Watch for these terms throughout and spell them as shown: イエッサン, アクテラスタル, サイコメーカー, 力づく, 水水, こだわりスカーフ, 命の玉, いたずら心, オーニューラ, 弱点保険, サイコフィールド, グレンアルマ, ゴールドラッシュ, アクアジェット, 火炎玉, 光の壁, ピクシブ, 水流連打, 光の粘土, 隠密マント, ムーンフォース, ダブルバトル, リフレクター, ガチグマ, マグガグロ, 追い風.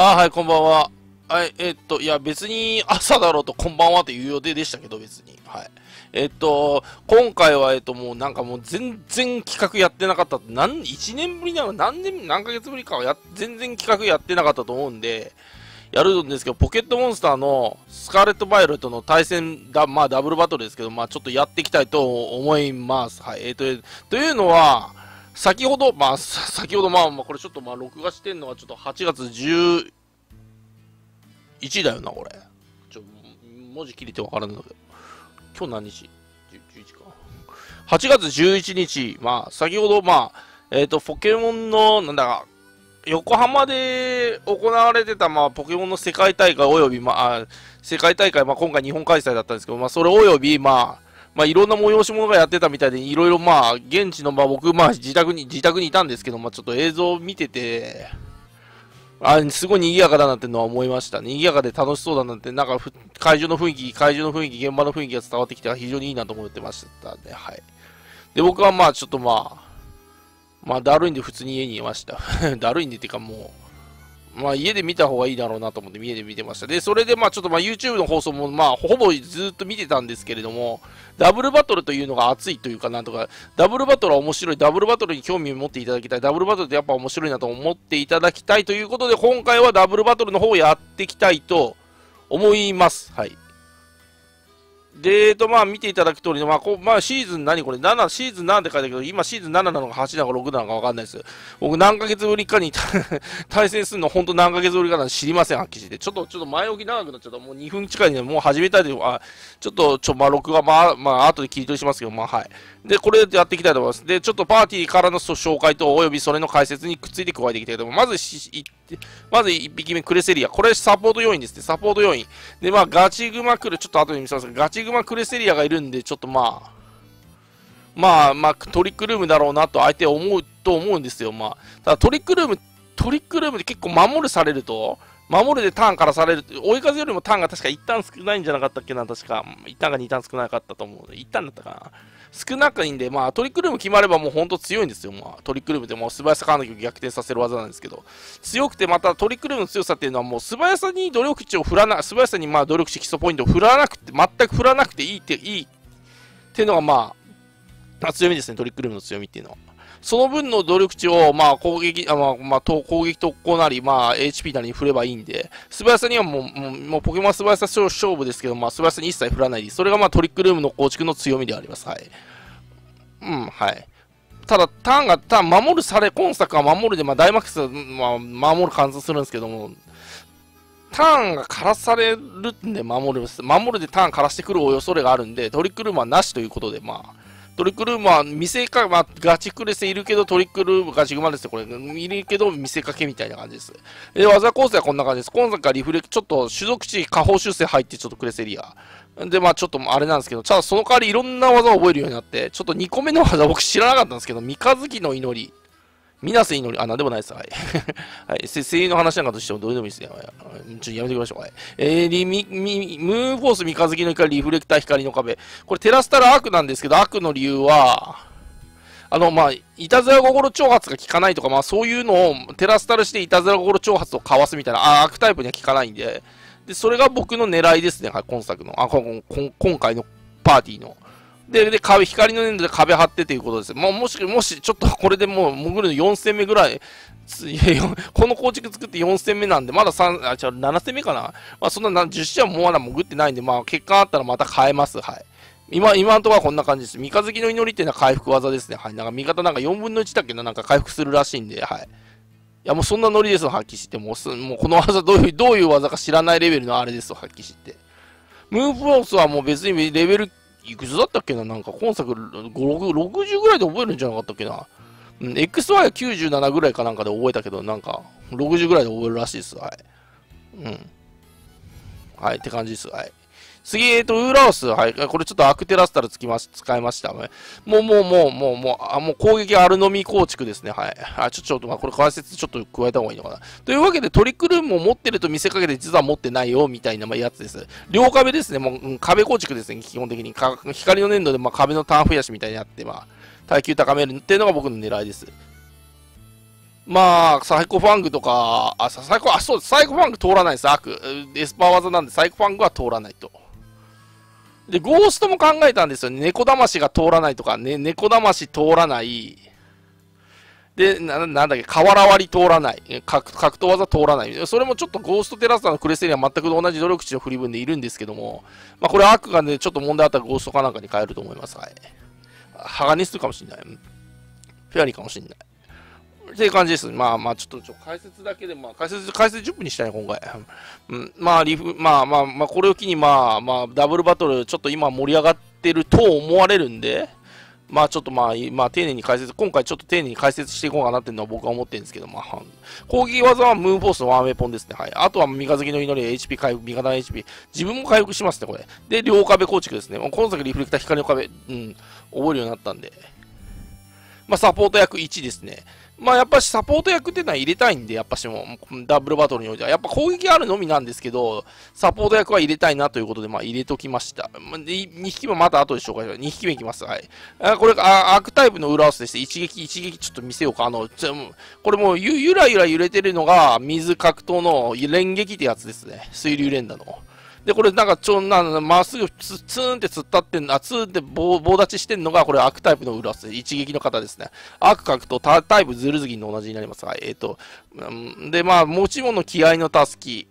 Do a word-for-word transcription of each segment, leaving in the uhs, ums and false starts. あ、はい、こんばんは。はい、えー、っと、いや、別に朝だろうとこんばんはっていう予定でしたけど、別に。はい。えー、っと、今回は、えー、っと、もうなんかもう全然企画やってなかった。なん、いちねんぶりなの、何年、何ヶ月ぶりかはや、全然企画やってなかったと思うんで、やるんですけど、ポケットモンスターのスカーレット・バイオレットの対戦だ、まあダブルバトルですけど、まあちょっとやっていきたいと思います。はい。えー、っと、というのは、先ほど、まあ、先ほど、まあ、まあ、これちょっと、まあ、録画してんのは、ちょっとはちがつじゅういちだよな、これ。ちょ、文字切れてわからんんだけど。今日何日 ?じゅういち か。はちがつじゅういちにち、まあ、先ほど、まあ、えっ、ー、と、ポケモンの、なんだか、横浜で行われてた、まあ、ポケモンの世界大会および、まあ、世界大会、まあ、今回日本開催だったんですけど、まあ、それおよび、まあ、まあいろんな催し物がやってたみたいで、いろいろまあ、現地の、まあ僕、まあ自宅に、自宅にいたんですけど、まあちょっと映像を見てて、あ、すごい賑やかだなってのは思いました。賑やかで楽しそうだなって、なんか会場の雰囲気、会場の雰囲気、現場の雰囲気が伝わってきて、非常にいいなと思ってましたね。はい。で、僕はまあちょっとまあ、まあだるいんで普通に家にいました。だるいんでっていうかもう、まあ家で見た方がいいだろうなと思って家で見てました。で、それでまあちょっとまあ YouTube の放送もまあほぼずっと見てたんですけれども、ダブルバトルというのが熱いというかなんとか、ダブルバトルは面白い、ダブルバトルに興味を持っていただきたい、ダブルバトルってやっぱ面白いなと思っていただきたいということで、今回はダブルバトルの方をやっていきたいと思います。はい。で、えっと、まあ見ていただく通りの、まあこう、まあシーズン何これ、なな、シーズンななって書いてあるけど、今シーズンなななのかはちなのかろくなのかわかんないです。僕何ヶ月ぶりかに対戦するの本当何ヶ月ぶりかなんて知りません、はっきりして。ちょっと、ちょっと前置き長くなっちゃった。もうにふん近いね、もう始めたいという、あ、ちょっと、ちょ、まあ録画、まあ、まあ後で切り取りしますけど、まあはい。で、これやっていきたいと思います。で、ちょっとパーティーからの紹介と、およびそれの解説にくっついて加えていきたいと思います。まずし、まずいっぴきめ、クレセリア。これサポート要員ですね、サポート要員。で、まあガチグマ来る、ちょっと後で見せますけど、ガチグマクレセリアがいるんで、ちょっとまあ、まあまあトリックルームだろうなと相手は思うと思うんですよ。まあ、ただトリックルーム、トリックルームで結構守るされると、守るでターンからされる、追い風よりもターンが確かいちターン少ないんじゃなかったっけな、確か。いちターンがにターン少なかったと思う。いちターンだったかな。少ないんで、まあトリックルーム決まればもう本当強いんですよ。まあトリックルームってもう素早さからの逆転させる技なんですけど、強くてまたトリックルームの強さっていうのはもう素早さに努力値を振らな、素早さにまあ努力値基礎ポイントを振らなくて、全く振らなくていいって、いいっていうのがまあ、強みですね、トリックルームの強みっていうのは。その分の努力値を、まあ、攻撃、あまあ、まあ、攻撃特攻なり、まあ、エイチピー なりに振ればいいんで、素早さにはもう、もう、もうポケモンは素早さ勝負ですけど、まあ、素早さに一切振らないで、それがまあ、トリックルームの構築の強みであります。はい。うん、はい。ただ、ターンが、ターン、守るされ、今作は守るで、まあ、ダイマックスは、まあ、守る貫通するんですけども、ターンが枯らされるんで、守る、守るでターン枯らしてくる恐れがあるんで、トリックルームはなしということで、まあ、トリックルームは見せか、まあ、ガチクレセいるけど、トリックルーム、ガチグマですよ、これ。いるけど、見せかけみたいな感じです。で、技構成はこんな感じです。今作はリフレク、ちょっと種族値、下方修正入って、ちょっとクレセリア。で、まあちょっとあれなんですけど、ただその代わりいろんな技を覚えるようになって、ちょっとにこめの技僕知らなかったんですけど、三日月の祈り。みなせ祈り。あ、なんでもないです。はい。はい。声優の話なんかとしてもどうでもいいですね。ちょっとやめておきましょう。はい。えー、リミ、ミ、ムーンフォース三日月の光、リフレクター光の壁。これ、照らしたら悪なんですけど、悪の理由は、あの、まあ、いたずら心挑発が効かないとか、まあ、そういうのを照らしたらしていたずら心挑発をかわすみたいな、あ、悪タイプには効かないんで、で、それが僕の狙いですね。はい、今作の。あ、こん、こん、今回のパーティーの。で、で、壁、光の粘土で壁張ってということです。もう、もし、もし、ちょっとこれでもう、潜るのよん戦目ぐらい、この構築作ってよん戦目なんで、まださん、あ、違う、なな戦目かな。まあ、そんなじゅっ試合もまだ潜ってないんで、まあ、結果あったらまた変えます。はい。今、今のところはこんな感じです。三日月の祈りっていうのは回復技ですね。はい。なんか、味方なんかよんぶんのいちだっけな、なんか回復するらしいんで、はい。いや、もうそんなノリですよ、発揮して。もうす、もうこの技、どういう、どういう技か知らないレベルのあれですよ、発揮して。ムーンフォースはもう別にレベル、いくつだったっけななんか今作ろくじゅうぐらいで覚えるんじゃなかったっけな、うん、エックスワイ はきゅうじゅうななぐらいかなんかで覚えたけど、なんかろくじゅうぐらいで覚えるらしいです。はい。うん。はい、って感じです。はい。次、えっと、ウーラオス。はい。これちょっとアクテラスタルつきまし、使いました。もう、もう、もう、もう、もう、あ、もう攻撃アルノミ構築ですね。はい。あ、ちょ、ちょっと、まあ、これ解説ちょっと加えた方がいいのかな。というわけで、トリックルームを持ってると見せかけて、実は持ってないよ、みたいな、まあ、やつです。両壁ですね。もう、うん、壁構築ですね。基本的に。か光の粘土で、まあ、壁のターン増やしみたいになって、まあ、耐久高めるっていうのが僕の狙いです。まあ、サイコファングとか、あ、サイコ、あ、そうです。サイコファング通らないです。悪。エスパー技なんで、サイコファングは通らないと。で、ゴーストも考えたんですよね。猫魂が通らないとか、ね、猫魂通らない。で、な、なんだっけ、瓦割り通らない。格、格闘技通らない。それもちょっとゴーストテラスタのクレステリアは全く同じ努力値の振り分でいるんですけども、まあ、これ悪がね、ちょっと問題あったらゴーストかなんかに変えると思います。はい。ハガニストかもしれない。フェアリーかもしれない。っていう感じです。まあまあ、ちょっとちょ解説だけで、まあ解説、解説じゅっぷんにしたいね、今回。うん、まあ、リフ、まあまあ、まあ、これを機に、まあまあ、ダブルバトル、ちょっと今盛り上がってると思われるんで、まあちょっとまあ、まあ丁寧に解説、今回ちょっと丁寧に解説していこうかなっていうのは僕は思ってるんですけど、まあ、攻撃技はムーンフォースのワンウェポンですね。はい。あとは三日月の祈り、エイチピー 回復、味方の エイチピー。自分も回復しますね、これ。で、両壁構築ですね。この先リフレクター、光の壁、うん、覚えるようになったんで。まあ、サポート役いちですね。まあ、やっぱしサポート役っていうのは入れたいんで、やっぱしもう、ダブルバトルにおいては、やっぱ攻撃あるのみなんですけど、サポート役は入れたいなということで、まあ、入れときました。で、にひきめまた後で紹介します。にひきめいきます。はい。あ、これ、あ、アークタイプの裏合わせでして、一撃、一撃ちょっと見せようか。あの、ちょこれもうゆ、ゆらゆら揺れてるのが、水格闘の連撃ってやつですね。水流連打の。で、これなんか、ちょ、な、まっすぐツ、ツーンって突っ立ってんの、あ、ツーンって棒、棒立ちしてんのが、これ、アークタイプの裏です。一撃の方ですね。アーク格とタ、タイプズルズギンの同じになります。はい。えっ、ー、と、うん、で、まあ、持ち物の気合のたすき。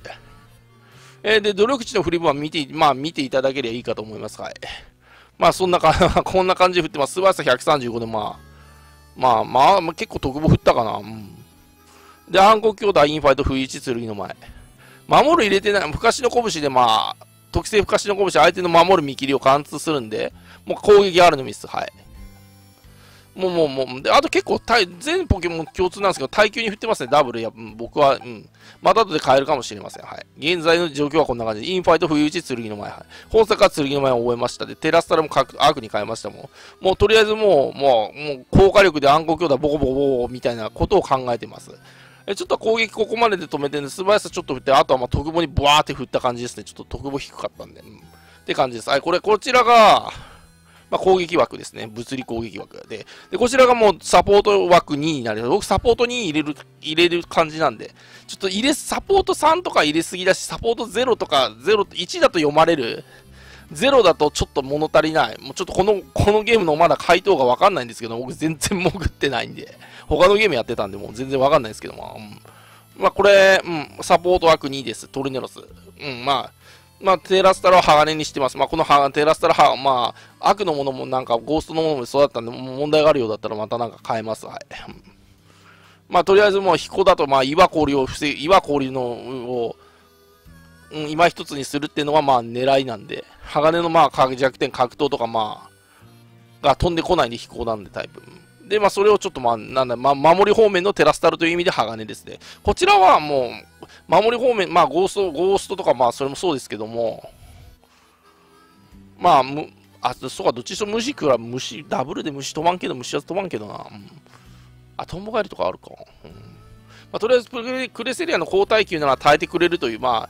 えー、で、努力値の振り分は見て、まあ、見ていただければいいかと思います。はい。まあ、そんなか、こんな感じで振ってます。素早さひゃくさんじゅうごで、まあ、まあ、まあ、まあ、結構特防振ったかな。うん。で、暗黒兄弟、インファイト、不一、剣の前。守る入れてない、不可視の拳でまあ、特性不可視の拳、相手の守る見切りを貫通するんで、もう攻撃あるのミス、はい。もうもうもう、で、あと結構、全ポケモン共通なんですけど、耐久に振ってますね、ダブル、や僕は、うん。また後で変えるかもしれません、はい。現在の状況はこんな感じで、インファイト、不意打ち、剣の前、はい。本作は剣の前を覚えました。で、テラスタルも悪に変えましたもん。もうとりあえずもう、もう、もう、効果力で暗黒兄弟、ボコボコボコみたいなことを考えてます。ちょっと攻撃ここまでで止めて、ね、素早さちょっと振って、あとはまあ特防にブワーって振った感じですね。ちょっと特防低かったんで。うん、って感じです。はい、これ、こちらが、まあ、攻撃枠ですね。物理攻撃枠で。で、こちらがもうサポート枠にになります。僕、サポートに入れる、入れる感じなんで。ちょっと入れ、サポートさんとか入れすぎだし、サポートゼロとか、ゼロ、いちだと読まれる。ゼロだとちょっと物足りない。もうちょっとこの、このゲームのまだ回答がわかんないんですけど、僕全然潜ってないんで。他のゲームやってたんで、もう全然わかんないですけども。うん、まあこれ、うん、サポート枠にです。トルネロス。うん、まあ、まあテラスタラを鋼にしてます。まあこのテラスタラは、まあ、悪のものもなんかゴーストのものもそうだったんで、問題があるようだったらまたなんか変えます。はい。まあとりあえずもう飛行だと、まあ岩氷を防ぐ、岩氷のを、うん、今一つにするっていうのがまあ狙いなんで、鋼のまあ弱点、格闘とかまあ、が飛んでこないんで飛行なんでタイプ。で、まあそれをちょっとまあ、なんだ、まあ守り方面のテラスタルという意味で鋼ですね。こちらはもう、守り方面、まあゴースト、ゴーストとかまあそれもそうですけども、まあ、む、あ、そうか、どっちにしろ虫食ら、虫、ダブルで虫飛ばんけど、虫は飛ばんけどな。うん、あ、トンボガエルとかあるか。うん、まあとりあえず、クレセリアの高耐久なら耐えてくれるという、まあ、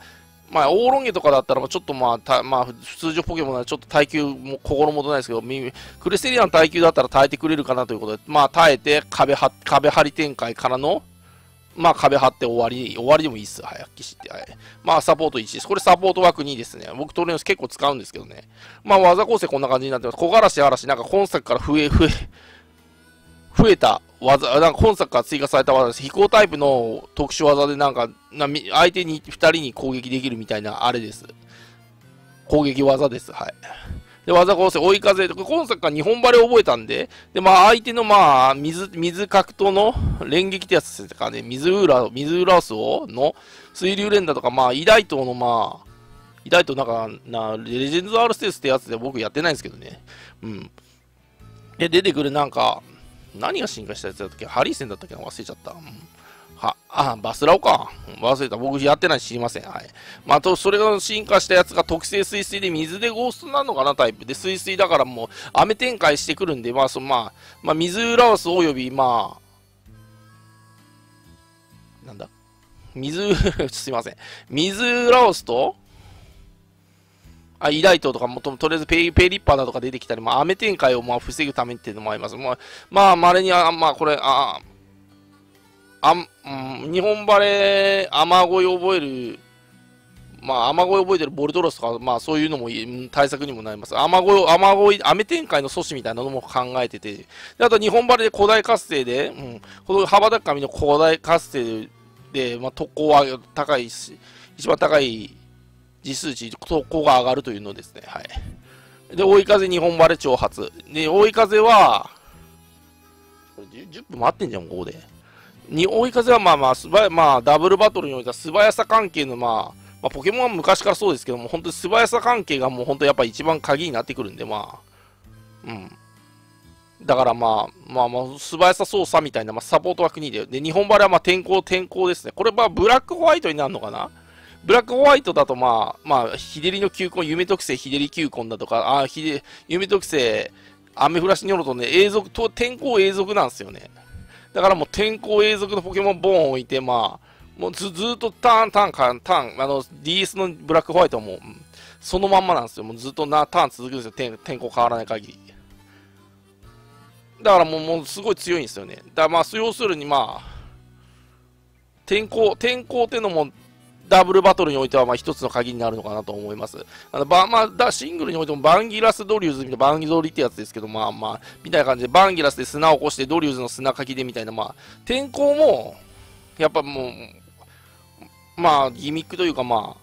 まあ、オーロンゲとかだったら、ちょっとまあた、まあ、普通のポケモンならちょっと耐久も心もとないですけど、クレセリアの耐久だったら耐えてくれるかなということで、まあ、耐えて壁は、壁張り展開からの、まあ、壁張って終わり、終わりでもいいっす。はい、はっきりして。はい。まあ、サポートいちです。これサポート枠にですね。僕、トレーナー結構使うんですけどね。まあ、技構成こんな感じになってます。小嵐嵐、なんか今作から増え、増え、増えた技、なんか本作から追加された技です。飛行タイプの特殊技でなんか、な相手にふたりに攻撃できるみたいなあれです。攻撃技です。はい。で、技構成、追い風。今作からにほんバレ覚えたんで、で、まあ相手のまあ、水、水格闘の連撃ってやつですかね、水浦、水浦スをの水流連打とか、まあ、偉大島のまあ、偉大島なんか、な、レジェンズ・アール・ステースってやつで僕やってないんですけどね。うん。で、出てくるなんか、何が進化したやつだったっけ？ハリーセンだったっけ？忘れちゃった。うん、は、あ、バスラオか。忘れた。僕やってないし知りません。はい。まあ、と、それが進化したやつが特性水水で水でゴーストなのかなタイプで、水水だからもう雨展開してくるんで、まあ、そのまあ、まあ、水浦スおよび、まあ、なんだ。水、すいません。水浦スと、あ、イライトとかもと、とりあえずペイ、ペイリッパーだとか出てきたり、まあ、雨展開をまあ防ぐためっていうのもあります。まあ、まあ、稀に、あ、まあ、これ、あ、あん、うん、日本バレー、雨乞い覚える、まあ、雨乞い覚えてるボルトロスとか、まあ、そういうのも対策にもなります。雨乞い、雨乞い、雨展開の阻止みたいなのも考えてて、であと日本バレーで古代活性で、うん、この羽ばたく髪の古代活性で、まあ、特攻は高いし、一番高い実数値、特攻が上がるというのですね。はい。で、追い風、日本バレー挑発。で、追い風は、これ 10, じゅっぷん待ってんじゃん、ここで。に追い風はまあまあ素早、まあ、ダブルバトルにおいては素早さ関係の、まあ、まあ、ポケモンは昔からそうですけども、本当に素早さ関係がもう本当やっぱ一番鍵になってくるんで、まあ、うん。だからまあ、まあまあ、素早さ操作みたいな、まあ、サポートは国で。で、日本バレーはまあ天候、天候ですね。これはブラックホワイトになるのかな。ブラックホワイトだとまあ、まあ、日照りの球根、夢特性日照り球根だとか、あひで夢特性、雨降らしによるとね、永続と、天候永続なんですよね。だからもう天候永続のポケモンボーン置いて、まあ、もう ず, ずーっとターン、ターン、ターン、あの、ディーエス のブラックホワイトはもう、そのまんまなんですよ。もうずっとなターン続くんですよ。天、天候変わらない限り。だからもう、もうすごい強いんですよね。だからまあ、要するにまあ、天候、天候っていうのも、ダブルバトルにおいてはまあ一つの鍵になるのかなと思います。あのばまあ、だシングルにおいてもバンギラスドリューズみたいな、バンギドリってやつですけど、まあまあ、みたいな感じで、バンギラスで砂を起こして、ドリューズの砂かきでみたいな、まあ、天候も、やっぱもう、まあ、ギミックというか、ま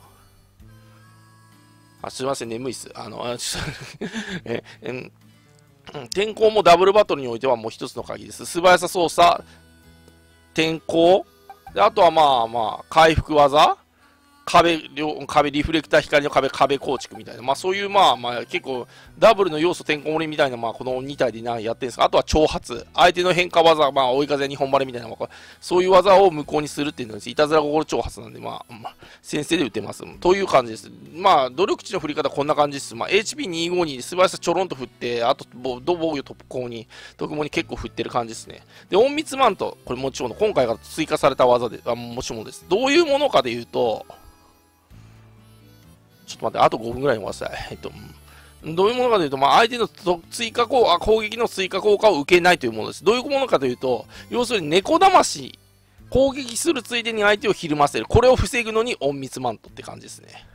あ、あすいません、眠いっす。あの、あちょっとええ天候もダブルバトルにおいてはもう一つの鍵です。素早さ操作、天候、であとはまあまあ、回復技、壁、壁、リフレクター光の壁、壁構築みたいな。まあそういう、まあまあ結構、ダブルの要素てんこ盛りみたいな、まあこのに体でやってるんですが、あとは挑発。相手の変化技、まあ追い風日本バレみたいな、そういう技を無効にするっていうのです。いたずら心挑発なんで、まあ、まあ、先生で打てます。という感じです。まあ、努力値の振り方こんな感じです。まあ エイチピーにじゅうご に素早さちょろんと振って、あと、防御特攻に、特攻に結構振ってる感じですね。で、隠密マント。これもちろん、今回が追加された技で、あ、もちろんです。どういうものかで言うと、ちょっと待って、あとごふんぐらいに待ってください。えっと、どういうものかというと、まあ、相手の追加攻あ攻撃の追加効果を受けないというものです。どういうものかというと、要するに猫魂、攻撃するついでに相手をひるませる。これを防ぐのに隠密マントって感じですね。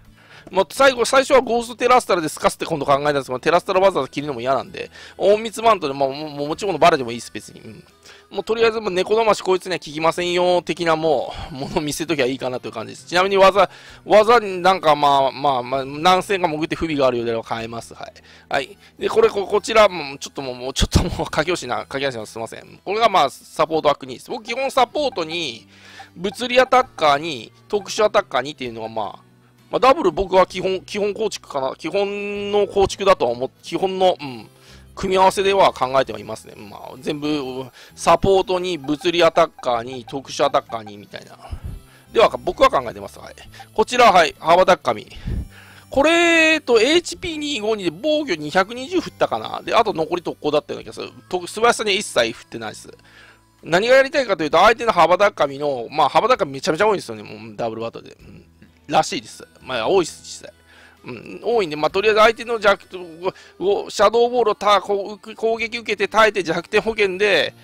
まあ、最後、最初はゴーストテラスタラで透かすって今度考えたんですけど、テラスタラわざわざ切るのも嫌なんで、隠密マントで、まあ、も, も, もちろんバレでもいいです、別に。うん、もうとりあえず、猫魂こいつには効きませんよ、的なもう、ものを見せときゃいいかなという感じです。ちなみに技、技になんか、まあ、まあ、まあ、何戦か潜って不備があるようであれば変えます。はい。はい。で、これ、こ, こちら、ちょっともう、ちょっともう、書き押しな、書き出しな、すいません。これがまあ、サポート枠にです。僕、基本サポートに、物理アタッカーに、特殊アタッカーにっていうのがまあ、まあ、ダブル僕は基本、基本構築かな、基本の構築だとは思って、基本の、うん、組み合わせでは考えてはいますね。まあ、全部、サポートに、物理アタッカーに、特殊アタッカーに、みたいな。では、僕は考えてます。はい。こちら、はい、羽ばたく髪。これと エイチピーにじゅうご で防御にひゃくにじゅう振ったかな。で、あと残り特攻だったような気がする。素早さに一切振ってないです。何がやりたいかというと、相手の羽ばたく髪の、まあ、羽ばたく髪めちゃめちゃ多いんですよね。もうダブルバトルで。うんらしいです。まあ、多いです、実際。うん、多いんで、まあ、とりあえず相手の弱点を、シャドーボールをた攻撃受けて耐えて弱点保険で、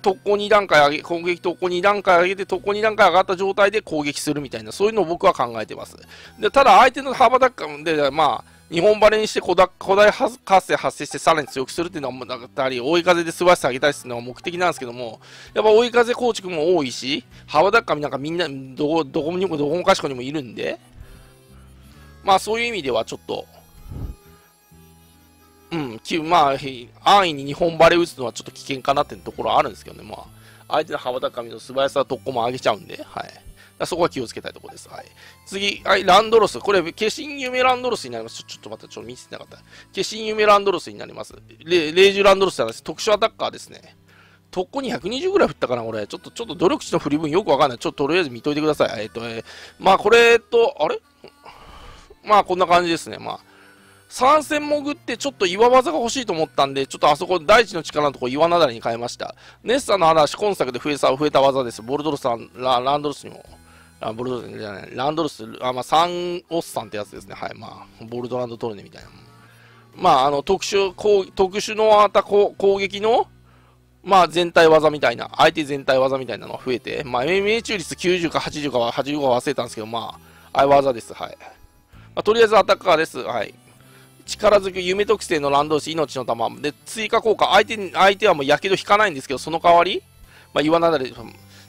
特攻に段階上げ、攻撃特攻に段階上げて、特攻に段階上がった状態で攻撃するみたいな、そういうのを僕は考えてます。で、ただ、相手の羽ばたくで、まあ、日本バレにして古代活性発生してさらに強くするっていうのは、だったり、追い風で素早さ上げたりするのが目的なんですけども、やっぱ追い風構築も多いし、羽ばたく髪なんかみんな、どこ、どこにも、どこもかしこにもいるんで、まあそういう意味ではちょっと、うん、まあ、安易に日本バレ打つのはちょっと危険かなっていうところはあるんですけどね、まあ、相手の羽ばたく髪の素早さ特攻も上げちゃうんで、はい。そこは気をつけたいところです。はい。次、はい、ランドロス。これ、化身夢ランドロスになります。ちょ、ちょっと待って、ちょっと見せてなかった。化身夢ランドロスになります。霊獣ランドロスじゃないです。特殊アタッカーですね。特攻にひゃくにじゅうぐらい振ったかな、これ。ちょっと、ちょっと努力値の振り分よくわかんない。ちょっととりあえず見といてください。えっと、えー、まあ、これと、あれまあ、こんな感じですね。まあ、参戦潜って、ちょっと岩技が欲しいと思ったんで、ちょっとあそこ、大地の力のところ、岩なだれに変えました。ネッサの話、今作で増えた、増えた技です。ボルドロスさん、ランドロスにも。あボルドじゃないランドルス、あまあ、サン・オッサンってやつですね。はい。まあ、ボルドランドトルネみたいな。まあ、あの、特殊、特殊のあた攻撃のまあ全体技みたいな、相手全体技みたいなのが増えて、まあ エムエムエー 中率きゅうじゅうかはちじゅうかははちじゅうごは忘れたんですけど、まあ、あい技です。はい。まあ、とりあえずアタッカーです。はい。力づく夢特性の乱動詞、命の玉。で、追加効果。相手に、相手はもう火傷引かないんですけど、その代わり、まあ、言わなだれ、だか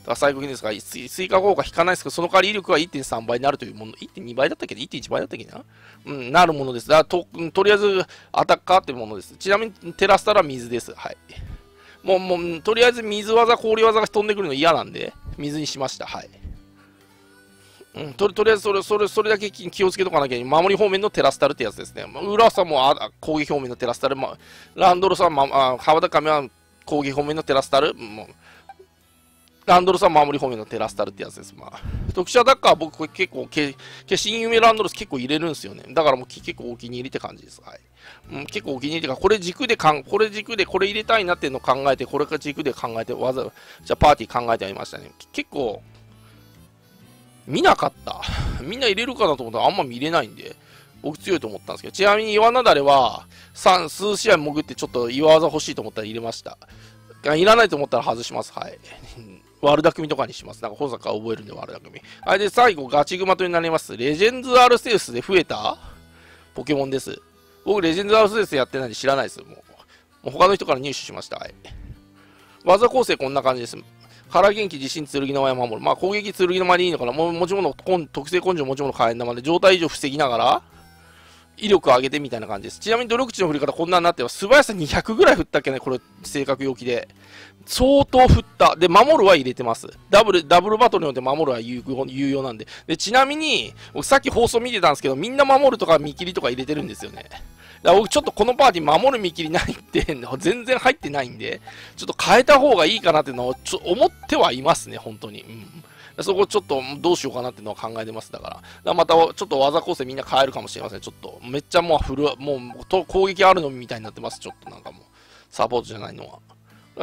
ら最後にですから、追加効果引かないですけど、その代わり威力が いってんさん 倍になるというもの、いってんに 倍だったっけど、いってんいち 倍だったっけな、うん、なるものです。だからと、とりあえずアタッカーっていうものです。ちなみに、照らしたら水です。はい。もう、もう、とりあえず水技、氷技が飛んでくるの嫌なんで、水にしました。はい。うん、と, とりあえずそれ、それ、それだけ気をつけとかなきゃいけない。守り方面のテラスタルってやつですね。浦和さんもあ攻撃方面のテラスタル、まあ、ランドルさん、まあ、羽ばたかみは攻撃方面のテラスタル、もうランドルさん守り方面のテラスタルってやつです。まあ、特殊アタッカーは僕これ結構、消し夢ランドルス結構入れるんですよね。だからもう結構お気に入りって感じです。はい、うん、結構お気に入りってか、これ軸でかん、これ軸でこれ入れたいなっていうのを考えて、これか軸で考えて、わざ、じゃパーティー考えてありましたね。結構、見なかった。みんな入れるかなと思ったらあんま見れないんで、僕強いと思ったんですけど、ちなみに岩なだれは、さん、数試合潜ってちょっと岩技欲しいと思ったら入れました。いらないと思ったら外します。はい。悪巧みとかにします。なんか本作は覚えるんで悪巧み。はい。で、最後、ガチグマとになります。レジェンズ・アルセウスで増えたポケモンです。僕、レジェンズ・アルセウスやってないんで知らないです。もう、もう他の人から入手しました。はい。技構成こんな感じです。腹元気、自信、剣の前を守る。まあ、攻撃、剣の前でいいのかな。も持ち物、特性根性、持ち物、火炎玉で、状態異常防ぎながら、威力を上げてみたいな感じです。ちなみに努力値の振り方、こんなになっては、素早さにひゃくぐらい振ったっけね、これ、正確容器で。相当振った。で、守るは入れてます。ダブル、ダブルバトルによって守るは有用なんで。で、ちなみに、僕さっき放送見てたんですけど、みんな守るとか見切りとか入れてるんですよね。だから僕ちょっとこのパーティー守る見切りないって、全然入ってないんで、ちょっと変えた方がいいかなっていうのをちょ思ってはいますね、本当に。うん、そこちょっとどうしようかなっていうのは考えてます。だから。だからまたちょっと技構成みんな変えるかもしれません。ちょっと、めっちゃもうフル、もうと攻撃あるのみみたいになってます。ちょっとなんかもう、サポートじゃないのは。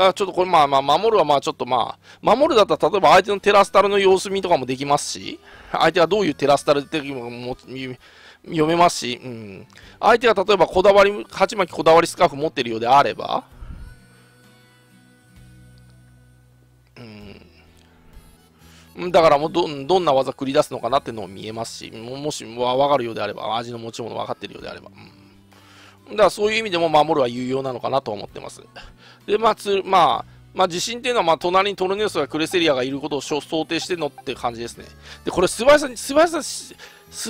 あちょっとこれまあまあ守るはまあちょっとまあ、守るだったら例えば相手のテラスタルの様子見とかもできますし、相手はどういうテラスタルっても読めますし、うん、相手が例えばこだわり、鉢巻きこだわりスカーフ持ってるようであれば、うん、だからもう ど, どんな技繰り出すのかなっていうのも見えますし、もし分かるようであれば、味の持ち物分かってるようであれば。うんだからそういう意味でも守るは有用なのかなと思ってます。で、まあ、つまあ、まあ、地震っていうのは、まあ、隣にトルネースやクレセリアがいることを想定してのって感じですね。で、これ、素早さに、素早さ、素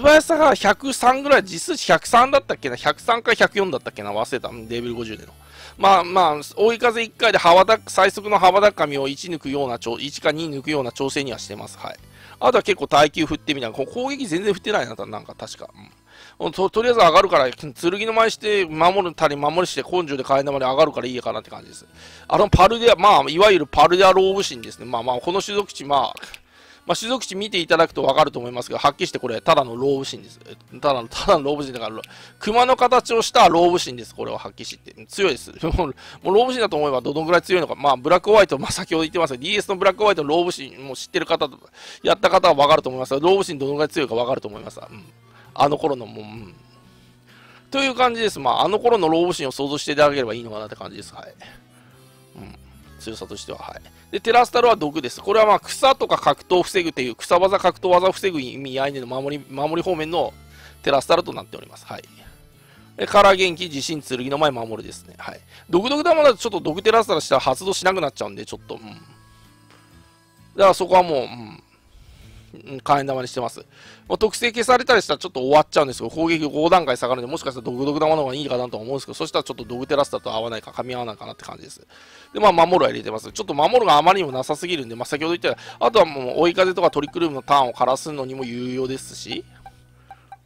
早さがひゃくさんぐらい、実数ひゃくさんだったっけな、ひゃくさんかひゃくよんだったっけな、忘れた、レベルごじゅうでの。まあまあ、追い風いっかいで羽ばた、最速の羽ばたかみをいち抜くような、いちかに抜くような調整にはしてます。はい。あとは結構耐久振ってみたいな、攻撃全然振ってないな、なんか確か。うんと, とりあえず上がるから、剣の前して、守るたり守りして、根性で替え玉で上がるからいいかなって感じです。あの、パルデア、まあ、いわゆるパルデアローブ神ですね。まあまあ、この種族地、まあ、まあ、種族地見ていただくとわかると思いますけど、はっきりしてこれ、ただのローブ神です。ただの、ただのローブ神だから、熊の形をしたローブ神です。これははっきりして。強いです。もう、もうローブ神だと思えばどのぐらい強いのか。まあ、ブラックホワイト、まあ、先ほど言ってましたけど、ディーエス のブラックホワイトのローブ神、もう知ってる方と、やった方はわかると思いますが、ローブ神どのぐらい強いかわかると思います。うんあの頃のもう、うん、という感じです。まあ、あの頃のローブシーンを想像していただければいいのかなって感じです。はい。うん。強さとしては、はい。で、テラスタルは毒です。これはまあ、草とか格闘を防ぐという、草技、格闘技を防ぐ意味合いでの守り、守り方面のテラスタルとなっております。はい。で、から元気、地震、剣の前守るですね。はい。毒毒玉だとちょっと毒テラスタルしたら発動しなくなっちゃうんで、ちょっと、うん。だからそこはもう、うん。火炎玉にしてます。特性消されたりしたらちょっと終わっちゃうんですけど、攻撃ご段階下がるんで、もしかしたら毒毒玉の方がいいかなと思うんですけど、そしたらちょっと毒テラスタと合わないか、噛み合わないかなって感じです。で、まあ、守るは入れてます。ちょっと守るがあまりにもなさすぎるんで、まあ、先ほど言ったら、あとはもう追い風とかトリックルームのターンを枯らすのにも有用ですし、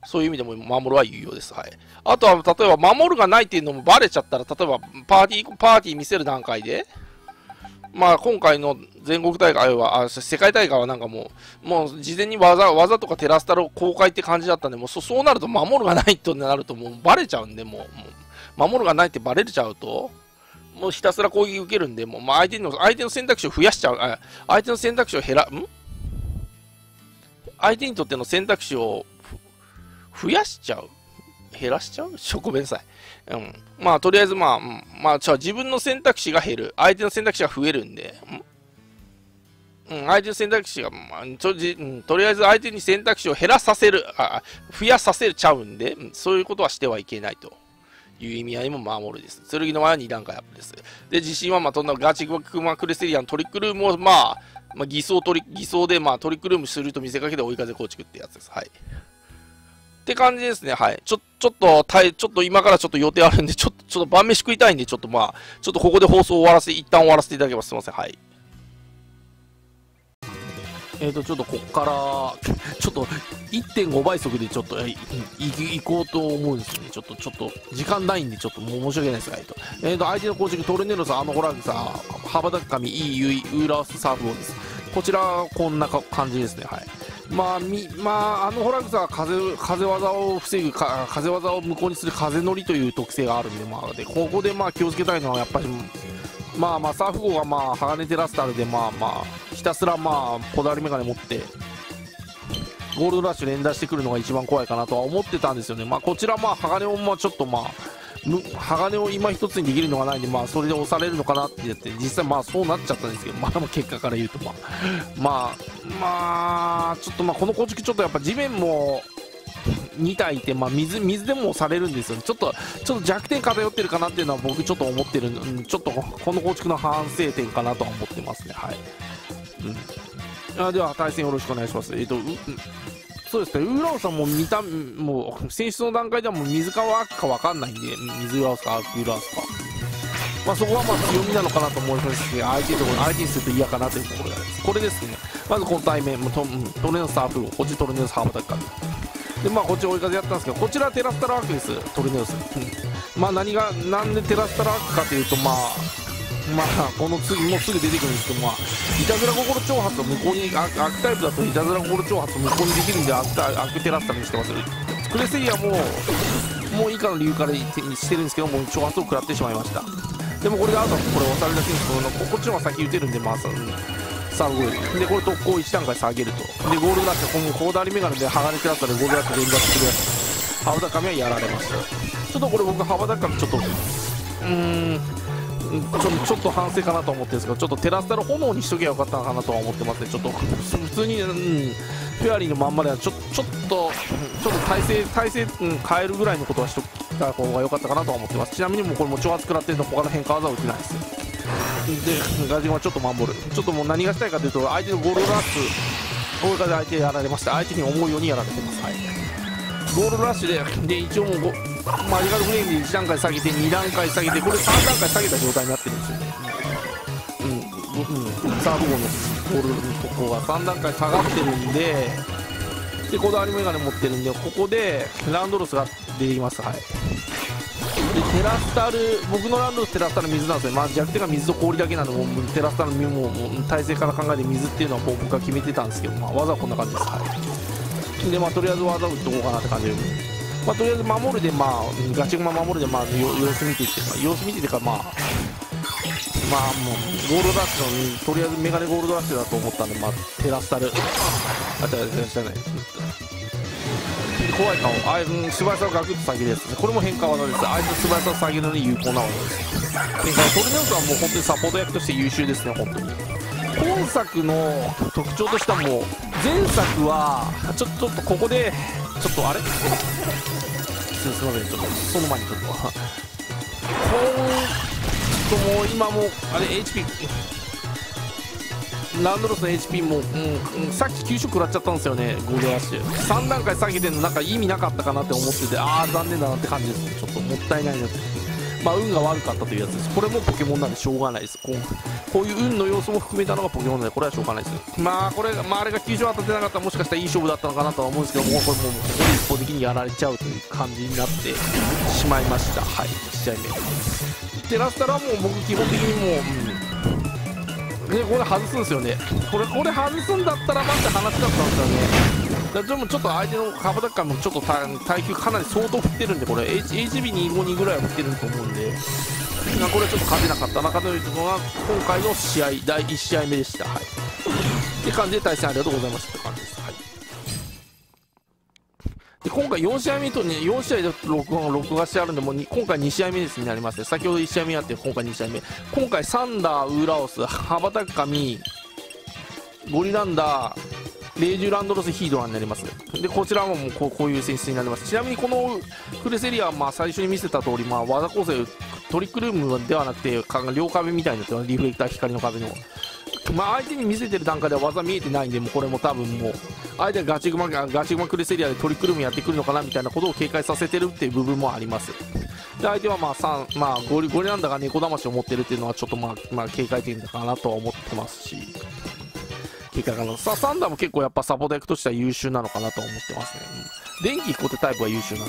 そういう意味でも守るは有用です。はい。あとは、例えば守るがないっていうのもバレちゃったら、例えばパーティー、パーティー見せる段階で、まあ今回の全国大会は、あ世界大会はなんかもう、もう事前に技、技とかテラスタルを公開って感じだったんで、もう そ, そうなると守るがないとなるともうバレちゃうんで、もう、もう守るがないってバレちゃうと、もうひたすら攻撃受けるんで、もうまあ相手の、相手の選択肢を増やしちゃう、あ相手の選択肢を減ら、ん相手にとっての選択肢をふ増やしちゃう減らしちゃうしょごめんなさい。うん。まあ、とりあえず、まあ、うん、まあ、じゃあ自分の選択肢が減る。相手の選択肢が増えるんで。うん、うん、相手の選択肢が、まあちょじうん、とりあえず相手に選択肢を減らさせる、あ増やさせちゃうんで、うん、そういうことはしてはいけないという意味合いも守るです。剣の前はに段階アップです。で、自信は、まあ、どんなガチクマクレセリアントリックルームを、まあ、まあ、偽装トリ偽装で、まあ、トリックルームすると見せかけて追い風構築ってやつです。はい。って感じですね。はい。ちょ、ちょっと、たい、ちょっと今からちょっと予定あるんで、ちょっと、ちょっと晩飯食いたいんで、ちょっとまあ、ちょっとここで放送終わらせ、一旦終わらせていただけます。すいません。はい。えっと、ちょっとこっから、ちょっと いってんご 倍速でちょっとい、い、いこうと思うんですね。ちょっと、ちょっと、時間ないんで、ちょっともう申し訳ないですが、えっと、えっと、相手の構築、トルネードさん、アマホラーグさん、羽ばたく神、いいゆい、ウーラースサーフ王です。こちら、こんな感じですね。はい。まあ、みまあ、あのホラグザは風、風技を防ぐか、風技を無効にする風乗りという特性があるんで、まあ、でここでまあ気をつけたいのは、やっぱり、まあ、まあ、サーフ号が、まあ、鋼テラスタルで、まあまあ、ひたすら、まあ、こだわりメガネ持って、ゴールドラッシュ連打してくるのが一番怖いかなとは思ってたんですよね。まあ、こちら、まあ、鋼を、まあ、ちょっと、まあ、鋼を今一つにできるのがないんで、まあ、それで押されるのかなってやって、実際、まあ、そうなっちゃったんですけど、まあ、結果から言うと、まあ、まあ、まあ、ちょっと、まあ、この構築、ちょっとやっぱ地面もに体いて、まあ、水、水でも押されるんですよね。ちょっと、ちょっと弱点偏ってるかなっていうのは、僕、ちょっと思ってる、うん、ちょっと、この構築の反省点かなとは思ってますね。はい。うん、あでは、対戦よろしくお願いします。えっと、うそうですね、ウーラオさんも見た、もう選出の段階ではもう水かわかわかんないんで、水ウラオスかウーラオスか、まあ、そこはまあ強みなのかなと思いますし、相手ところ相手にすると嫌かなというところです。これですね、まずこの対面トルネオスタープロ、こっちトルネオスハーバタッカーで、まあこっち追い風やったんですけど、こちらテラスタルアークです。トルネオス、うん、まあ何がなんでテラスタルアークかというと、まあまあこの次もうすぐ出てくるんですけど、まあいたずら心挑発を無効に、悪タイプだといたずら心挑発を無効にできるんで、悪テラスタルにしてます。クレセリアももう以下の理由からしてるんですけども、挑発を食らってしまいました。でもこれであとはこれ押された選手のこっちの方が先打てるんで、まあさサーブゴールでこれ特攻いち段階下げると、でゴールダッシュこのコーダーリメガネで鋼テラスタルでゴールダッシュ連打してくれます。羽ばたかみはやられました。ちょっとこれ僕羽ばたかみちょっとうーんちょ, ちょっと反省かなと思ってるんですけど、ちょっとテラスタル炎にしとけばよかったのかなとは思ってますね。ちょっと普通に、うん、フェアリーのまんまではちょちょっとちょっと体勢体勢、うん、変えるぐらいのことはしとった方が良かったかなとは思ってます。ちなみにもうこれも挑発食らってるの、他の変化技は打てないです。でガジンはちょっと守る、ちょっともう何がしたいかというと、相手のゴールドラッシュ、ゴールドラッシュで相手やられました。相手に思うようにやられてます。はい、ゴールドラッシュでで一応もうマジカルフレームでいち段階下げて、に段階下げて、これさん段階下げた状態になってるんですよね。うん、うん、サーブゴールのここがさん段階下がってるんで、でこだわりメガネ持ってるんで、ここでランドロスが出てきます。はい、でテラスタル、僕のランドロステラスタル水なんですね。まあ弱点が水と氷だけなので、もうテラスタルのもう体勢から考えて水っていうのは僕が決めてたんですけど、まあ技はこんな感じです。はい、でまあとりあえず技を打っておこうかなって感じで、まあ、とりあえず守るで、まあ、ガチグマ守るで、まあ、様子見ていって、様子見ててか、まあ、まあ、もう、ゴールドラッシュの、とりあえずメガネゴールドラッシュだと思ったんで、まあ、テラスタル、あ、テラスタルない。怖い顔、あいつ、素早さをガクッと下げるやつ。これも変化技です。あいつの素早さを下げるのに有効な技です。トルネオスはもう本当にサポート役として優秀ですね、本当に。今作の特徴としてはもう、前作は、ちょっと、ここで、ちょっとあれすみません、ちょっとその前にちょっとこうともう今もあれ エイチピー ランドロスの エイチピー も、うんうん、さっききゅうしょく食らっちゃったんですよね。ゴールドラッシュさん段階下げてるのなんか意味なかったかなって思ってて、ああ残念だなって感じですね。ちょっともったいないなって、まあ運が悪かったというやつです。これもポケモンなんでしょうがないです。こう、こういう運の要素も含めたのがポケモンなんで、これはしょうがないです。まあこれ、まあ、あれがきゅうじゅう当たってなかったらもしかしたらいい勝負だったのかなとは思うんですけども、これもうここで一方的にやられちゃうという感じになってしまいました。はい、いち試合目。テラスタラはもう僕基本的にもう、うん、でこれ外すんですよね。これ、これ外すんだったらまって話だったんですよね。でもちょっと相手のカバタッカーもちょっと耐久かなり相当振ってるんで、これ エイチビーにひゃくごじゅうに ぐらいは振ってると思うんで、これはちょっと勝てなかったなというのが今回の試合だいいち試合目でした。はい、って感じで対戦ありがとうございましたって感じです。はい、で今回よんしあいめと、ね、よんしあいで録画、録画してあるんで、もうに今回にしあいめですになりますね。先ほどいちしあいめあって、今回にしあいめ。今回、サンダー、ウーラオス、羽ばたく神、ゴリランダー、レイジュランドロスヒードラーになります。でこちらももうこ う, こういう選出になります。ちなみにこのフレセリアはまあ最初に見せた通り、まあ技構成トリックルームではなくて両壁みたいになってます。リフレクター光の壁の、まあ、相手に見せてる段階では技見えてないんで、もうこれも多分もう相手がガチグマガチグマクレセリアでトリックルームやってくるのかなみたいなことを警戒させてるっていう部分もあります。で相手はまあさん、まあ、ゴリゴリランダが猫魂を持ってるっていうのはちょっとまあまあ警戒点かなとは思ってますし、さサンダーも結構やっぱサポート役としては優秀なのかなと思ってますね。電気小手タイプは優秀なん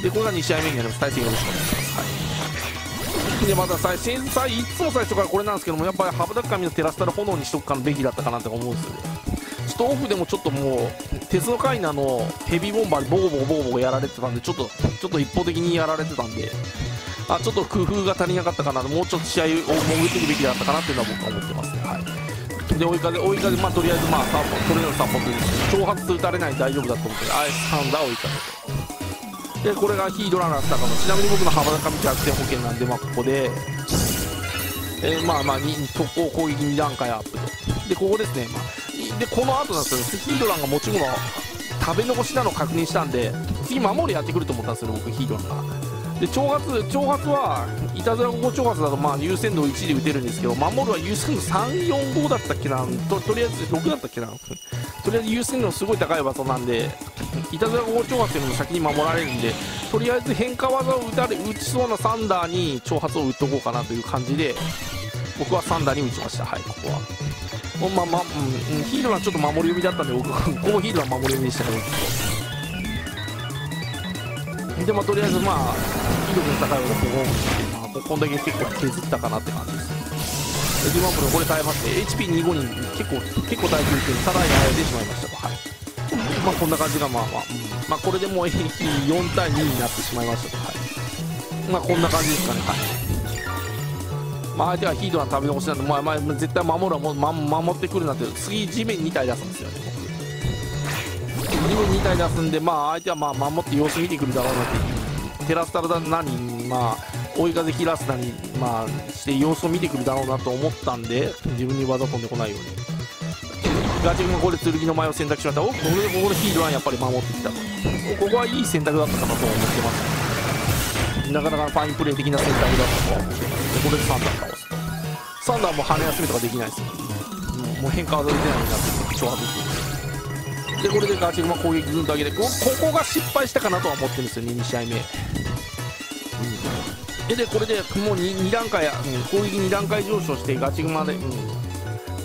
で。でこれがにしあいめになります。対戦よろしくお願いします、はい、でまた最新最いつも最初からこれなんですけども、やっぱり羽ばたく神の照らしたら炎にしとくべきだったかなと思うんですよ。ちょっとオフでもちょっともう鉄のカイナのヘビーボンバーでボコボコボコボコやられてたんで、ちょっとちょっと一方的にやられてたんで、あちょっと工夫が足りなかったかな、もうちょっと試合を潜っていくべきだったかなっていうのは僕は思ってますね。はい、で追い風、追い風、まあとりあえずまあサポそれぞれサポートです。挑発打たれない大丈夫だと思って、アイスサンダー追い風で、これがヒードラーなんですかも。ちなみに僕の羽ばたく神逆転保険なんで、まあここで、えー、まあまあ特攻攻撃に段階アップで、でここですね、まあ、でこの後なんですけど、ヒードラーが持ち物食べ残しなのを確認したんで、次守りやってくると思ったんですよ僕、ヒードラーが。で挑発挑発はいたずらご挑発だとまあ優先度いちで打てるんですけど、守るは優先度さんよんごだったっけな、ととりあえずろくだったっけなとりあえず優先度すごい高い技なんで、いたずらご挑発というのも先に守られるんで、とりあえず変化技を打たれ打ちそうなサンダーに挑発を打っとこうかなという感じで、僕はサンダーに打ちました。はい、ここはもうまあまあ、うん、ヒーローはちょっと守り読みだったんで、僕ここヒーローは守り読みでしたね。でまあ、とりあえず、まあ、威力の高い技をここ、まあ、こんだけ結構削ったかなって感じです。で、ディマンプルこれ耐えまして、エイチピーにじゅうご に結構、結構耐えてるけど、ただやられてしまいましたと。はい。まあ、こんな感じが、まあまあ、まあ、これでもうよん対にになってしまいましたと。はい。まあ、こんな感じですかね。はい。まあ、相手はヒードな食べ残しなんで、まあ、まあ、絶対守るはもう、ま、守ってくるなんて、次、地面に体出すんですよね。に体出すんで、まあ、相手はまあ守って様子見てくるだろうなって、照らすたら何、まあ、追い風切らすなり、まあ、して様子を見てくるだろうなと思ったんで、自分に技飛んでこないように、ガチもこれ、剣の前を選択しました、おここでここでヒードランやっぱり守ってきたと、ここはいい選択だったかなと思ってます、なかなかファインプレー的な選択だったと思ってます、これでサンダー倒すと、サンダーも羽休めとかできないですよ、もう変化技出てないんだって、挑発して。でこれでガチグマ攻撃ずっと上げて、ここが失敗したかなとは思ってるんですよね、にしあいめ、うん、で, でこれでもう 2, 2段階、うん、攻撃に段階上昇してガチグマで、う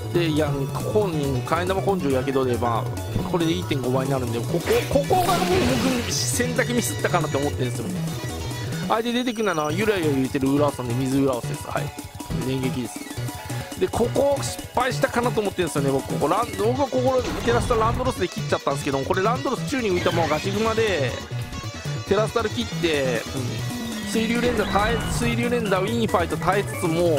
ん、でいや本人替え玉根性やけどで、まあ、これで いってんご 倍になるんで、ここここがもう僕選択ミスったかなと思ってるんですよね。相手出てくるのはゆらゆら言ってるウラオスなんで、水ウラオスです。はい、連撃です。でここ失敗したかなと思ってるんですよね、僕、ここラン僕はここテラスタルランドロスで切っちゃったんですけども、これランドロス宙に浮いたままガチグマでテラスタル切って、うん、水流連打耐え水流連打をインファイト耐えつつも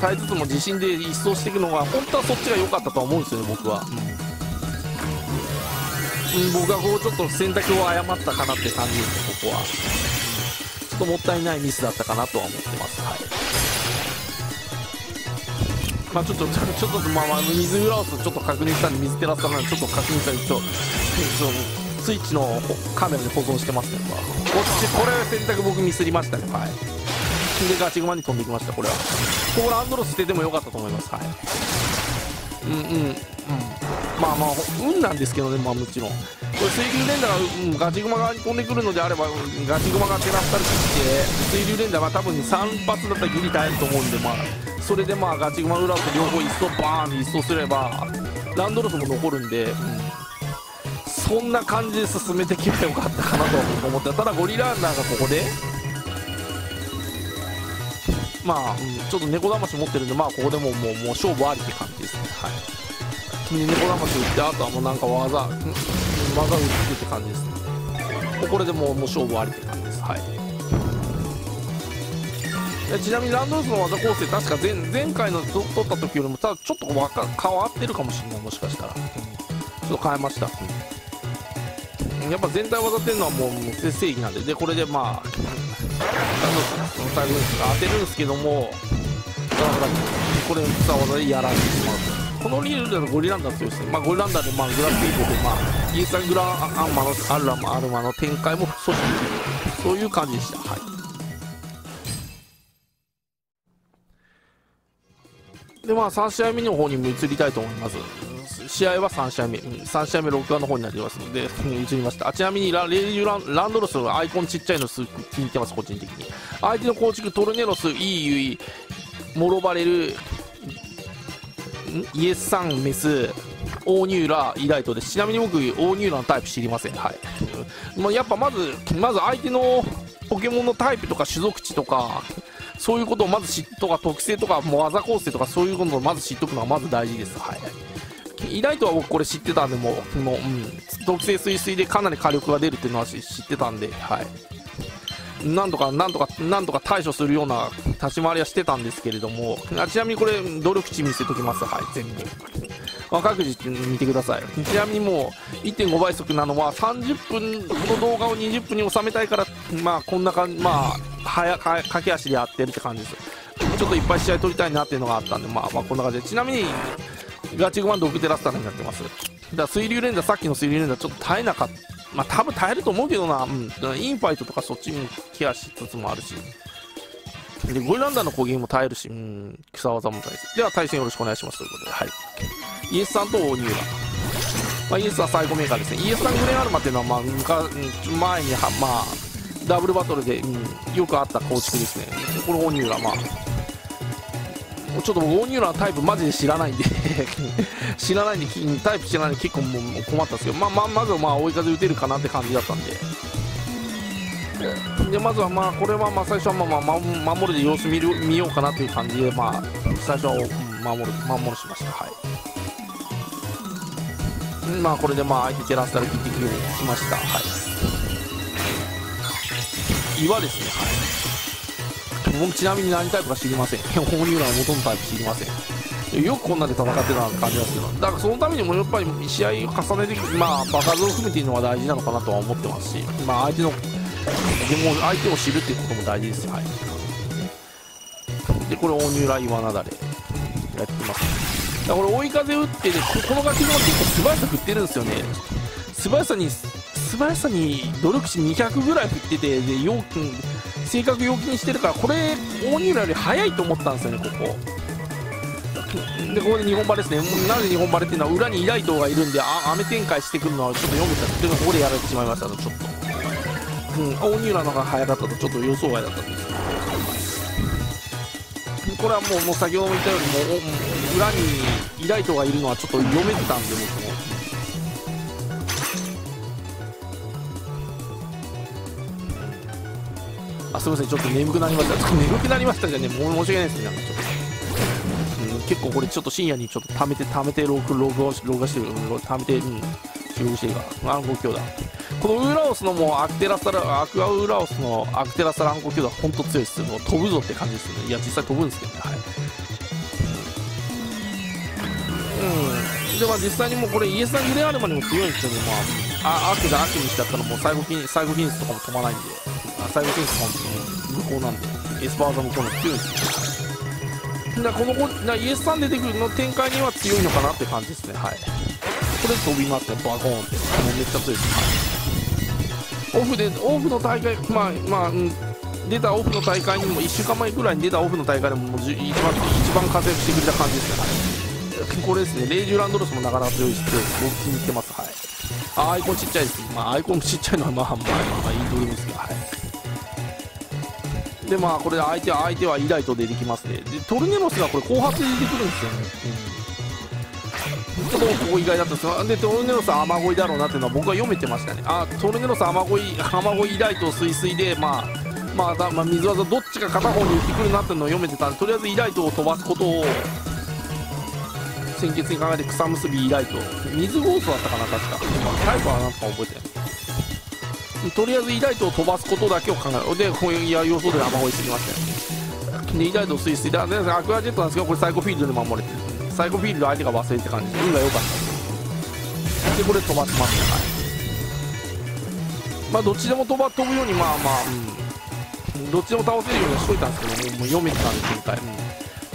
耐えつつも地震で一掃していくのが本当はそっちが良かったとは思うんですよね、僕は、うん、僕はこうちょっと選択を誤ったかなって感じですね。ここはちょっともったいないミスだったかなとは思ってます。はい、まあちょっとちょっとまあまあ水裏をちょっと確認したんで、水照らしたのでちょっと確認したりと、スイッチのカメラで保存してますね。こっちこれ選択僕ミスりましたね。はい、でガチグマに飛んできました。これはここランドロス捨ててもよかったと思います。はい、うんうんうん、まあまあ運なんですけどね、まあもちろんこれ水流連打が、うん、ガチグマ側に飛んでくるのであれば、ガチグマが照らしたりして水流連打は多分さん発だったらギリ耐えると思うんで、まあそれでまあガチグマウラと両方一掃バーン一掃すればランドロスも残るんで、うん、そんな感じで進めてきればよかったかなと思って、ただゴリランナーがここでまあ、うん、ちょっと猫魂持ってるんで、まあここでもうもうもう勝負ありって感じですね。はい、猫魂打って、あとはもうなんか技技打つって感じですね。これでもうもう勝負ありって感じです。はい、ちなみにランドロスの技構成、確か 前, 前回の取った時よりもただちょっと変わってるかもしれない、もしかしたら、うん、ちょっと変えました、うん、やっぱ全体を渡ってるのはもう正義なんで、でこれでまあ当てるんですけども、だからこれ草技でやられてしまう。このリールでのゴリランダー強いですね。まあ、ゴリランダーでまあグラスピードでまあインスタングラアンマのアルラマアルマの展開も阻止する、そういう感じでした。はい、でまあ、さん試合目の方に移りたいと思います。試合はさん試合目、さん試合目ろくわの方になりますので、移りました。あ、ちなみにラ、レイジュラン、ランドロスのアイコンちっちゃいのすごく気に入ってます、個人的に。相手の構築、トルネロス、イーユイ、モロバレル、イエスサン、メス、オーニューラ、イライトです。ちなみに僕、オーニューラのタイプ知りません。はい。まあ、やっぱまず、まず相手のポケモンのタイプとか種族値とか、そういうことをまず知っとか、特性とかもう技構成とかそういうことをまず知っとくのがまず大事です。はい、イライトは僕これ知ってたんで、もう、もう、うん、特性水水でかなり火力が出るっていうのは知ってたんで、はい、なんとかなんとかなんとか対処するような立ち回りはしてたんですけれども、あ、ちなみにこれ努力値見せときます。はい、全部各自見てください。ちなみにもう いってんご 倍速なのはさんじゅっぷんの動画をにじゅっぷんに収めたいから、まあこんな感じ、まあ早か駆け足でやってるって感じです。ちょっといっぱい試合取りたいなっていうのがあったんで、まあまあこんな感じで。ちなみにガチグマンドクテラスターになってます。だから水流連打、さっきの水流連打ちょっと耐えなかった、まあ多分耐えると思うけどな、うん、インファイトとかそっちにケアしつつもあるし、でゴリランダーの攻撃も耐えるし、うん、草技も耐えるし。では対戦よろしくお願いしますということで、はい、イエスさんとオーニューラ、まあ、イエスはサイコメーカーですね。イエスさんグレンアルマっていうのは、まあ、前には、まあ、ダブルバトルで、うん、よくあった構築ですね。これオーニューラ、まあ、ちょっと僕オーニューラのタイプマジで知らないんで知らないんでタイプ知らないんで結構もう困ったんですけど、まあまあ、まずはまあ追い風打てるかなって感じだったんで。でまずはまあこれはまあ最初はまあまあ守るで様子見る見ようかなという感じで、まあ最初は守る守るしました。はい、まあこれでまあ相手テラスタル切っていくようにしました。はい、岩ですね。はい、僕ちなみに何タイプか知りません。ホーニューラの元のタイプ知りません。よくこんなで戦ってた感じですけど、だからそのためにもやっぱり試合を重ねて、まあ場数を含めていうのが大事なのかなとは思ってますし、まあ相手のでも相手を知るっていうことも大事ですよ。はい、でこれ大ニューライワナダレやってます。だからこれ追い風打って、ね、このガキの方が結構素早さ振ってるんですよね。素早さに素早さに努力値にひゃくぐらい振ってて、で陽気性格陽気にしてるから、これ大ニューラより速いと思ったんですよね。ここでここで日本バレですね。なので日本バレっていうのは裏にイライトがいるんで、あ雨展開してくるのはちょっと読めちゃって、ここでやられてしまいました。ちょっとうん、大ニューラの方が早かったと、ちょっと予想外だったんです。これはもう、もう先ほども言ったようにもう裏にイライトがいるのはちょっと読めてたんで、僕もあすみません、ちょっと眠くなりました。眠くなりましたじゃね、もう申し訳ないですね。なんかちょっと、うん、結構これちょっと深夜にちょっと溜めて溜めて録画してる、溜めて、うん、収録してるから暗号強打、このウーラオスのもうアクテラスタルアクアウーラオスのアクテラスタル暗黒強度は本当強いです。もう飛ぶぞって感じですね。いや実際飛ぶんですけどね。はい、うんでまあ実際にもうこれイエスさんグレアルマにも強いんですけど、まあ、あ悪だ悪にしちゃったらもう最後金最後金術とかも飛ばないんで、最後金術も無効なんで、エスパー技もこの強いですね。だからこのだイエスさん出てくるの展開には強いのかなって感じですね。はい、これ飛びますね。バコーンってめっちゃ強いです。はい、オフでオフの大会、まあまあ、うん、出たオフの大会にもいっしゅうかんまえぐらいに出たオフの大会でももう一番一番活躍してくれた感じですね。はい、これですね。レイジュランドロスもなかなか強いし、僕気に入ってます。はい、あアイコンちっちゃいです、まあ、アイコンちっちゃいのはまあまあまあいいと思うんですけど、はい、でまあこれで相手は相手はイライトでできますね。でトルネロスがこれ後発で出てくるんですよね。うんちょっとここ意外だったんですよ。でトルネロスは雨乞いだろうなっていうのは僕は読めてましたね。あトルネロスは雨乞い雨乞いライトを水水で、まあまあだまあ、水技どっちか片方に打ってくるなっていうのを読めてたんで、とりあえずイライトを飛ばすことを先決に考えて、草結びイライト水ゴーストだったかな確か、まあ、タイプはなんか覚えてない。とりあえずイライトを飛ばすことだけを考えて、でこういういや予想で雨乞いしてきましたね。でイライトを水水でアクアジェットなんですけど、これサイコフィールドで守れてるサイコフィールド相手が忘れて感じ、運が良かったでこれ飛ばしますね。まあどっちでも飛ば飛ぶようにまあまあ、うん、どっちでも倒せるようにしといたんですけど、もう読めてたんで今回、うん、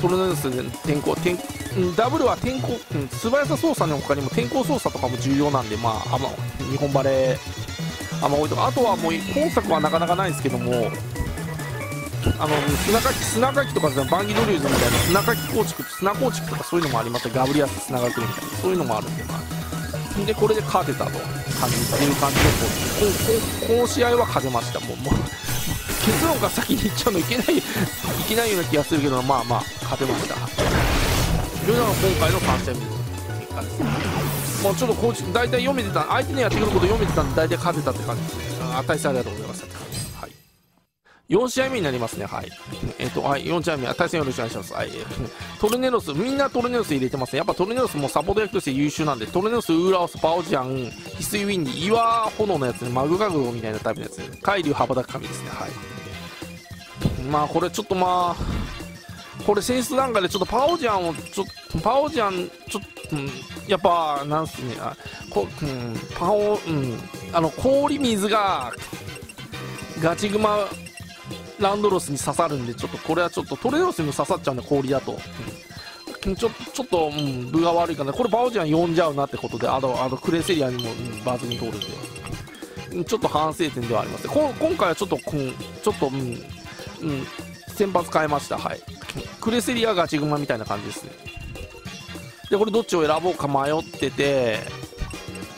それなんですね。天候天ダブルは天候、うん、素早さ操作の他にも天候操作とかも重要なんで、まあ、あま日本バレーあま多いとか、あとはもう今作はなかなかないんですけども、あの砂かき砂かきとかバンギドリューズみたいな砂かき構築砂構築とかそういうのもありまして、ガブリアス砂がくるみたいなそういうのもあるんで、まあ、でこれで勝てたと感じっていう感じで、 こ, こ, この試合は勝てました。もうもう結論が先にいっちゃうのいけないいけないような気がするけど、まあまあ勝てましたというのが今回のさん試合目の結果ですね。もうちょっとこう大体読めてた、相手のやってくること読めてたんで大体勝てたって感じですね。あ、大差ありがとうございましたって感じです。はい、よん試合目になりますね。はい、えっ、ー、と、はい、よん試合目は対戦よろしくお願いします。はい、トルネロス、みんなトルネロス入れてますね。やっぱトルネロスもサポート役として優秀なんで、トルネロス、ウーラオス、パオジアン、ヒスイウィンディ、岩炎のやつ、ね、マグガグロみたいなタイプのやつ、海流羽ばたく神ですね。はい、まあこれちょっとまあこれ選出段階でちょっとパオジアンをちょっとパオジアンちょっと、うん、やっぱなんすね、あこ、うん、パオ、うん、あの氷水がガチグマランドロスに刺さるんで、ちょっとこれはちょっとトレロスにも刺さっちゃうんで、氷だと、うん、ちょちょっと、うん、分が悪いかな。これバオジアン呼んじゃうなってことで、あのあのクレセリアにも、うん、バズに通るんで、うん、ちょっと反省点ではあります、ね、こ今回はちょっと、うん、ちょっと、うんうん、先発変えました。はい、クレセリアガチグマみたいな感じですね。でこれどっちを選ぼうか迷ってて、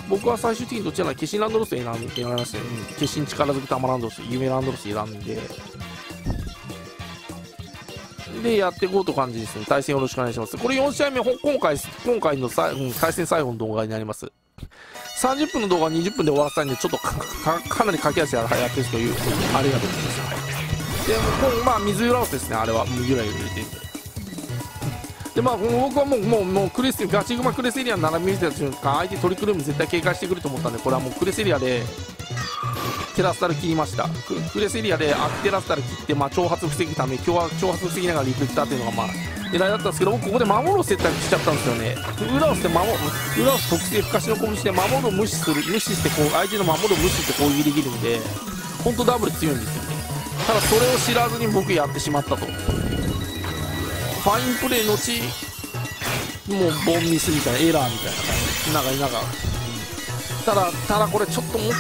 僕は最終的にどっちやらない、化身ランドロス選んで選びましたね。化身力づく玉ランドロス、夢ランドロス選んででやっていこうという感じですね。対戦よろしくお願いします。これよん試合目、今回今回のさ、うん、対戦最後の動画になります。さんじゅっぷんの動画はにじゅっぷんで終わらせたいんで、ちょっと か, か, かなり駆け足でやってるというあれが出てきました。はい、でこれまあ水揺らすですね。あれはゆらゆら入れてるんで、でまあ、僕はもうもうもうクレスガチグマクレセリア並び見せた瞬間、相手トリクルーム絶対警戒してくると思ったんで、これはもうクレセリアでテラスタル切りました。 ク, クレセリアでアクテラスタル切って、まあ、挑発防ぐため今日は挑発防ぎながらリクエスターというのがまあ狙いだったんですけど、僕ここで守るを選択しちゃったんですよね。裏をして守る、裏を特性不可視の攻撃して守るを無視する無視してこう相手の守るを無視して攻撃できるんで、本当ダブル強いんですよね。ただそれを知らずに僕やってしまったと。ファインプレーのちもうボンミスみたいなエラーみたいな感じ、なんかただただこれちょっと思った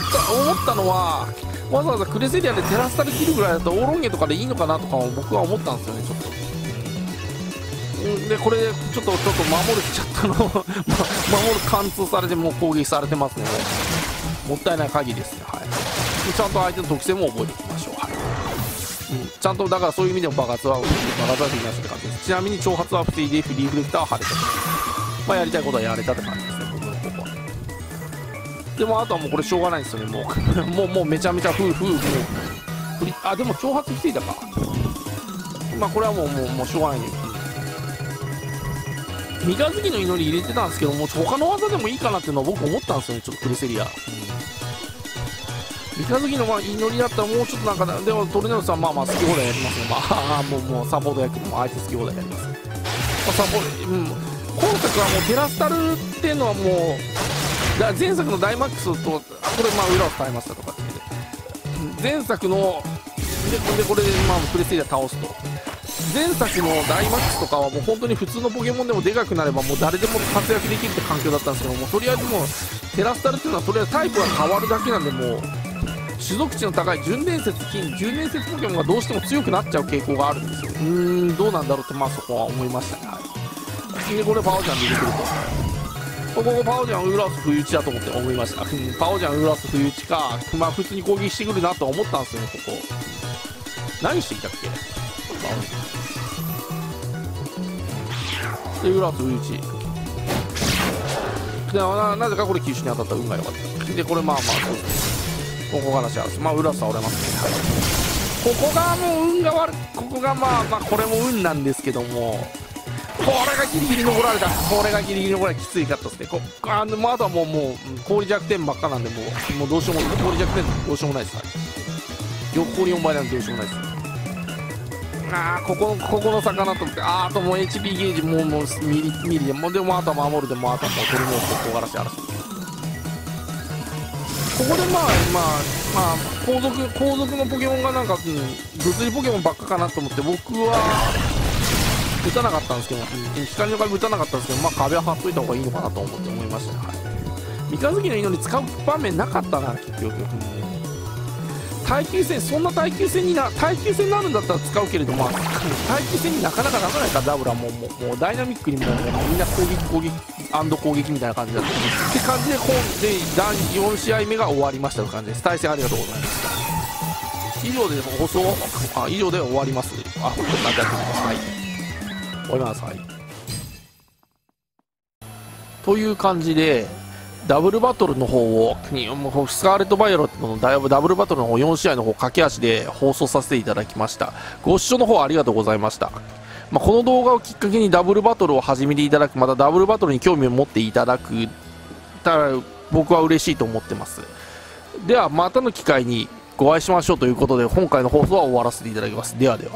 思ったのは、わざわざクレセリアでテラスタル切るぐらいだとオーロンゲとかでいいのかなとかを僕は思ったんですよね。ちょっとでこれでちょっとちょっと守るちゃったの守る貫通されてもう攻撃されてますので、もったいない限りですね。はい、ちゃんと相手の特性も覚えていきましょう。うん、ちゃんとだからそういう意味でも爆発は爆発はできないって感じです。ちなみに挑発は不定でフリーフレクターは晴れた、まあやりたいことはやれたって感じですね。僕のここはでもあとはもうこれしょうがないんですよね。もうもうもうめちゃめちゃフーフーもうフリあでも挑発不定だか、まあこれはもうもうもうしょうがないんで、三日月の祈り入れてたんですけど、もう他の技でもいいかなっていうのは僕思ったんですよね。ちょっとクレセリア三日月の祈りだったらもうちょっとなんか、でもトルネロスはまあまあ好き放題やりますね。まあもうもうサポート役も相手好き放題やります、まあ、サポート、うん、今作はもうテラスタルっていうのはもうだ前作のダイマックスと、これまあ裏を使いましたとかって前作ので、でこれでまあプレステージャ倒すと、前作のダイマックスとかはもう本当に普通のポケモンでもでかくなればもう誰でも活躍できるって環境だったんですけども、とりあえずもうテラスタルっていうのはとりあえずタイプが変わるだけなんで、もう種族値の高い純伝説金純伝説ポケモンがどうしても強くなっちゃう傾向があるんですよ。うーん、どうなんだろうってまあそこは思いましたね。はい、でこれパオジャン出てくると、ここパオジャンウーラース不意打ちだと思って思いました。うん、パオジャンウーラース不意打ちか、まあ普通に攻撃してくるなと思ったんですよね。ここ何していたっけ、でウーラース不意打ちで な, なぜかこれ吸収に当たった、運が良かったで、これまあまあそうですね、ここからします。まあ裏さ折れますね。はい、ここがもう運が悪い、ここがまあまあこれも運なんですけども、これがギリギリ残られた、これがギリギリ残られた、きついかったですね。こあの、まあ、あとはもうもう氷弱点ばっかなんで、もうもうどうしようも氷弱点どうしようもないです。はい、氷よんばいなんでどうしようもないです。あー、ここのここの魚とって、あー、あともう エイチピー ゲージもうもうミリミリでもうでもあとは守るでもあとはもう取り戻す、ここからします。ここでまあまあまあ後続後続のポケモンがなんか、うん、物理ポケモンばっかかなと思って僕は打たなかったんですけど、光の壁打たなかったんですけど、まあ壁は張っといた方がいいのかなと思って思いましたね。はい、三日月の祈り使う場面なかったな、結局。耐久戦、そんな耐久戦にな耐久戦になるんだったら使うけれども、耐久戦になかなかならないから、ダブラもも う, もうダイナミックにもう、ね、みんな攻撃攻撃アンド攻撃みたいな感じだったって感じで、だいよん試合目が終わりましたという感じです。対戦ありがとうございました。以上で放送あ以上で終わります。あ、本当に何回もはい終わります。はい、という感じでダブルバトルの方を、スカーレット・バイオレットのダブルバトルの方よん試合の方駆け足で放送させていただきました。ご視聴の方ありがとうございました。まあ、この動画をきっかけにダブルバトルを始めていただく、またダブルバトルに興味を持っていただく、たら僕は嬉しいと思ってます。ではまたの機会にお会いしましょうということで、今回の放送は終わらせていただきます。ではでは。